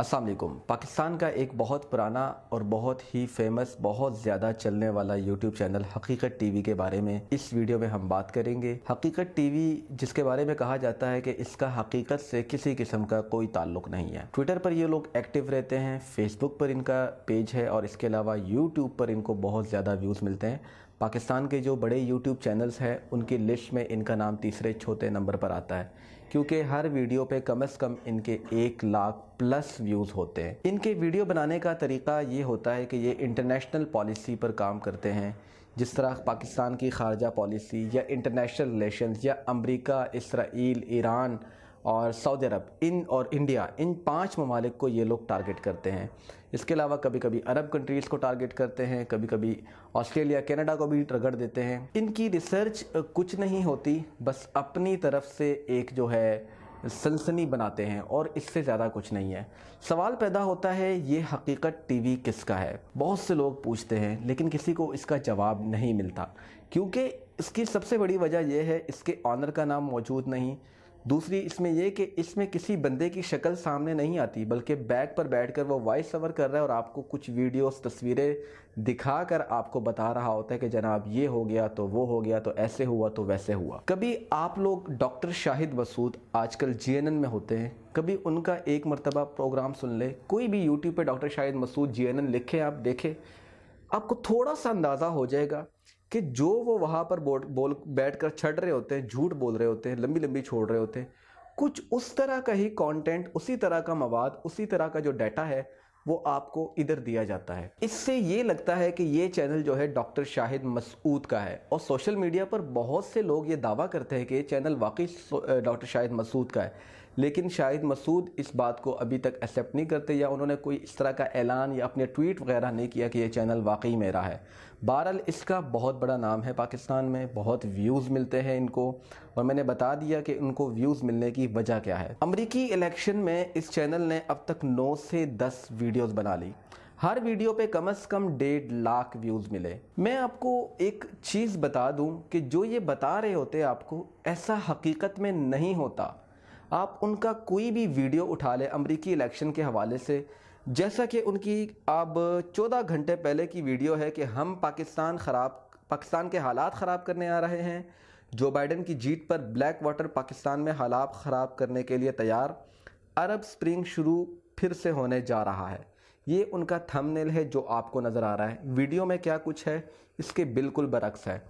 अस्सलाम वालेकुम। पाकिस्तान का एक बहुत पुराना और बहुत ही फेमस, बहुत ज़्यादा चलने वाला यूट्यूब चैनल हकीकत टीवी के बारे में इस वीडियो में हम बात करेंगे। हकीकत टीवी जिसके बारे में कहा जाता है कि इसका हकीकत से किसी किस्म का कोई ताल्लुक नहीं है। ट्विटर पर ये लोग एक्टिव रहते हैं, फेसबुक पर इनका पेज है और इसके अलावा यूट्यूब पर इनको बहुत ज़्यादा व्यूज़ मिलते हैं। पाकिस्तान के जो बड़े यूट्यूब चैनल्स हैं उनकी लिस्ट में इनका नाम तीसरे चौथे नंबर पर आता है, क्योंकि हर वीडियो पे कम से कम इनके 1 लाख प्लस व्यूज़ होते हैं। इनके वीडियो बनाने का तरीका ये होता है कि ये इंटरनेशनल पॉलिसी पर काम करते हैं, जिस तरह पाकिस्तान की खारजा पॉलिसी या इंटरनेशनल रिलेशंस या अमेरिका, इसराइल, ईरान और सऊदी अरब और इंडिया, इन 5 ममालिक को ये लोग टारगेट करते हैं। इसके अलावा कभी कभी अरब कंट्रीज़ को टारगेट करते हैं, कभी कभी ऑस्ट्रेलिया, कनाडा को भी रगड़ देते हैं। इनकी रिसर्च कुछ नहीं होती, बस अपनी तरफ से एक जो है सनसनी बनाते हैं और इससे ज़्यादा कुछ नहीं है। सवाल पैदा होता है ये हकीकत टीवी किसका है? बहुत से लोग पूछते हैं लेकिन किसी को इसका जवाब नहीं मिलता, क्योंकि इसकी सबसे बड़ी वजह यह है इसके ऑनर का नाम मौजूद नहीं। दूसरी इसमें यह कि इसमें किसी बंदे की शक्ल सामने नहीं आती, बल्कि बैक पर बैठकर वो वॉइस ओवर कर रहा है और आपको कुछ वीडियोस, तस्वीरें दिखाकर आपको बता रहा होता है कि जनाब ये हो गया तो वो हो गया तो ऐसे हुआ तो वैसे हुआ। कभी आप लोग डॉक्टर शाहिद मसूद आजकल GNN में होते हैं, कभी उनका एक मरतबा प्रोग्राम सुन ले, कोई भी यूट्यूब पर डॉक्टर शाहिद मसूद GNN लिखे आप देखें, आपको थोड़ा सा अंदाज़ा हो जाएगा कि जो वो वहाँ पर बैठकर छड़ रहे होते हैं, झूठ बोल रहे होते हैं, लंबी लंबी छोड़ रहे होते हैं, कुछ उस तरह का ही कंटेंट, उसी तरह का मवाद, उसी तरह का जो डाटा है वो आपको इधर दिया जाता है। इससे ये लगता है कि ये चैनल जो है डॉक्टर शाहिद मसूद का है और सोशल मीडिया पर बहुत से लोग ये दावा करते हैं कि ये चैनल वाकई डॉक्टर शाहिद मसूद का है, लेकिन शाहिद मसूद इस बात को अभी तक एक्सेप्ट नहीं करते या उन्होंने कोई इस तरह का ऐलान या अपने ट्वीट वगैरह नहीं किया कि ये चैनल वाकई मेरा है। बहरहाल इसका बहुत बड़ा नाम है पाकिस्तान में, बहुत व्यूज़ मिलते हैं इनको और मैंने बता दिया कि उनको व्यूज़ मिलने की वजह क्या है। अमेरिकी इलेक्शन में इस चैनल ने अब तक 9 से 10 वीडियोज़ बना ली, हर वीडियो पे कम से कम 1.5 लाख व्यूज़ मिले। मैं आपको एक चीज़ बता दूं कि जो ये बता रहे होते आपको ऐसा हकीकत में नहीं होता। आप उनका कोई भी वीडियो उठा लें अमेरिकी इलेक्शन के हवाले से, जैसा कि उनकी अब 14 घंटे पहले की वीडियो है कि हम पाकिस्तान के हालात ख़राब करने आ रहे हैं, जो बाइडन की जीत पर ब्लैकवाटर पाकिस्तान में हालात ख़राब करने के लिए तैयार, अरब स्प्रिंग शुरू फिर से होने जा रहा है। ये उनका थंबनेल है जो आपको नज़र आ रहा है। वीडियो में क्या कुछ है इसके बिल्कुल बरक्स है।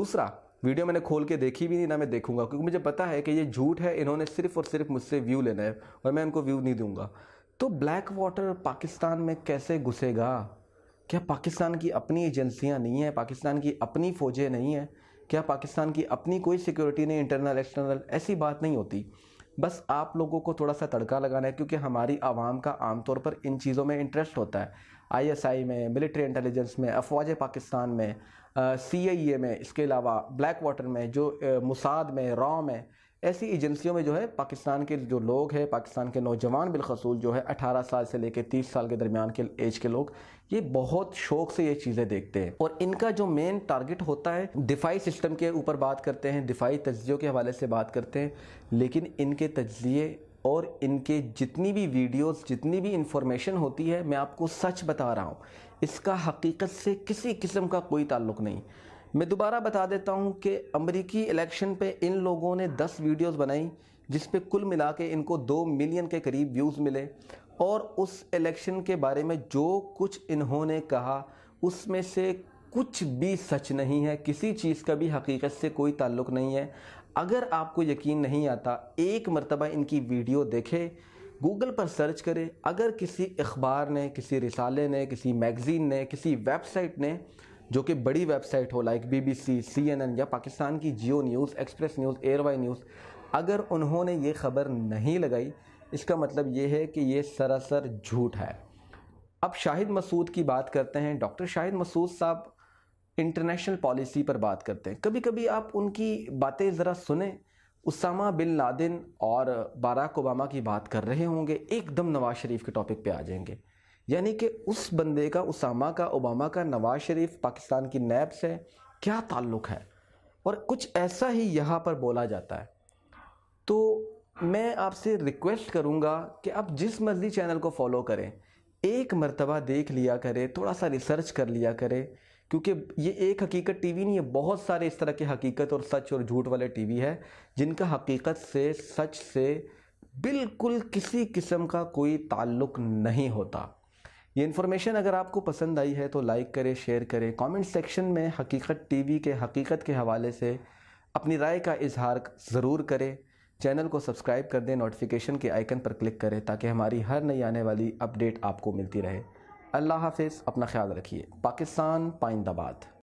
दूसरा वीडियो मैंने खोल के देखी भी नहीं, ना मैं देखूंगा, क्योंकि मुझे पता है कि ये झूठ है, इन्होंने सिर्फ और सिर्फ मुझसे व्यू लेना है और मैं इनको व्यू नहीं दूंगा। तो ब्लैकवाटर पाकिस्तान में कैसे घुसेगा? क्या पाकिस्तान की अपनी एजेंसियां नहीं हैं? पाकिस्तान की अपनी फ़ौजें नहीं हैं? क्या पाकिस्तान की अपनी कोई सिक्योरिटी नहीं, इंटरनल एक्सटर्नल? ऐसी बात नहीं होती। बस आप लोगों को थोड़ा सा तड़का लगाना है, क्योंकि हमारी आवाम का आमतौर पर इन चीज़ों में इंटरेस्ट होता है। ISI में, मिलिट्री इंटेलिजेंस में, अफवाज पाकिस्तान में, CIA में, इसके अलावा ब्लैकवाटर में, जो मुसाद में, रॉ में, ऐसी एजेंसियों में जो है पाकिस्तान के जो लोग हैं, पाकिस्तान के नौजवान बिलखसूल जो है 18 साल से लेकर 30 साल के दरमियान के एज के लोग, ये बहुत शौक़ से ये चीज़ें देखते हैं और इनका जो मेन टारगेट होता है दिफाई सिस्टम के ऊपर बात करते हैं, दिफाई तज्जियों के हवाले से बात करते हैं। लेकिन इनके तज्जिए और इनके जितनी भी वीडियोस, जितनी भी इंफॉर्मेशन होती है, मैं आपको सच बता रहा हूँ, इसका हकीकत से किसी किस्म का कोई ताल्लुक नहीं। मैं दोबारा बता देता हूं कि अमेरिकी इलेक्शन पे इन लोगों ने 10 वीडियोस बनाई जिस पे कुल मिला के इनको 2 मिलियन के करीब व्यूज़ मिले और उस इलेक्शन के बारे में जो कुछ इन्होंने कहा उसमें से कुछ भी सच नहीं है, किसी चीज़ का भी हकीकत से कोई ताल्लुक़ नहीं है। अगर आपको यकीन नहीं आता, एक मरतबा इनकी वीडियो देखे, गूगल पर सर्च करें। अगर किसी अखबार ने, किसी रिसाले ने, किसी मैगज़ीन ने, किसी वेबसाइट ने जो कि बड़ी वेबसाइट हो, लाइक BBC, CNN या पाकिस्तान की जियो news, express News, ARY news, अगर उन्होंने ये खबर नहीं लगाई, इसका मतलब ये है कि ये सरासर झूठ है। अब शाहिद मसूद की बात करते हैं। डॉक्टर शाहिद मसूद साहब इंटरनेशनल पॉलिसी पर बात करते हैं। कभी कभी आप उनकी बातें ज़रा सुने। उसामा बिन लादेन और बाराक ओबामा की बात कर रहे होंगे, एकदम नवाज़ शरीफ के टॉपिक पर आ जाएंगे, यानी कि उस बंदे का, उसामा का, ओबामा का, नवाज़ शरीफ पाकिस्तान की नैब से क्या ताल्लुक़ है? और कुछ ऐसा ही यहाँ पर बोला जाता है। तो मैं आपसे रिक्वेस्ट करूँगा कि आप जिस मर्जी चैनल को फॉलो करें, एक मरतबा देख लिया करें, थोड़ा सा रिसर्च कर लिया करें, क्योंकि ये एक हकीकत टीवी नहीं है, बहुत सारे इस तरह के हकीकत और सच और झूठ वाले टीवी है जिनका हकीकत से, सच से बिल्कुल किसी किस्म का कोई ताल्लुक नहीं होता। ये इन्फॉर्मेशन अगर आपको पसंद आई है तो लाइक करें, शेयर करें, कमेंट सेक्शन में हकीकत टीवी के हकीकत के हवाले से अपनी राय का इजहार ज़रूर करें। चैनल को सब्सक्राइब कर दें, नोटिफिकेशन के आइकन पर क्लिक करें ताकि हमारी हर नई आने वाली अपडेट आपको मिलती रहे। अल्लाह हाफ़िज़, अपना ख्याल रखिए। पाकिस्तान पाइंदाबाद।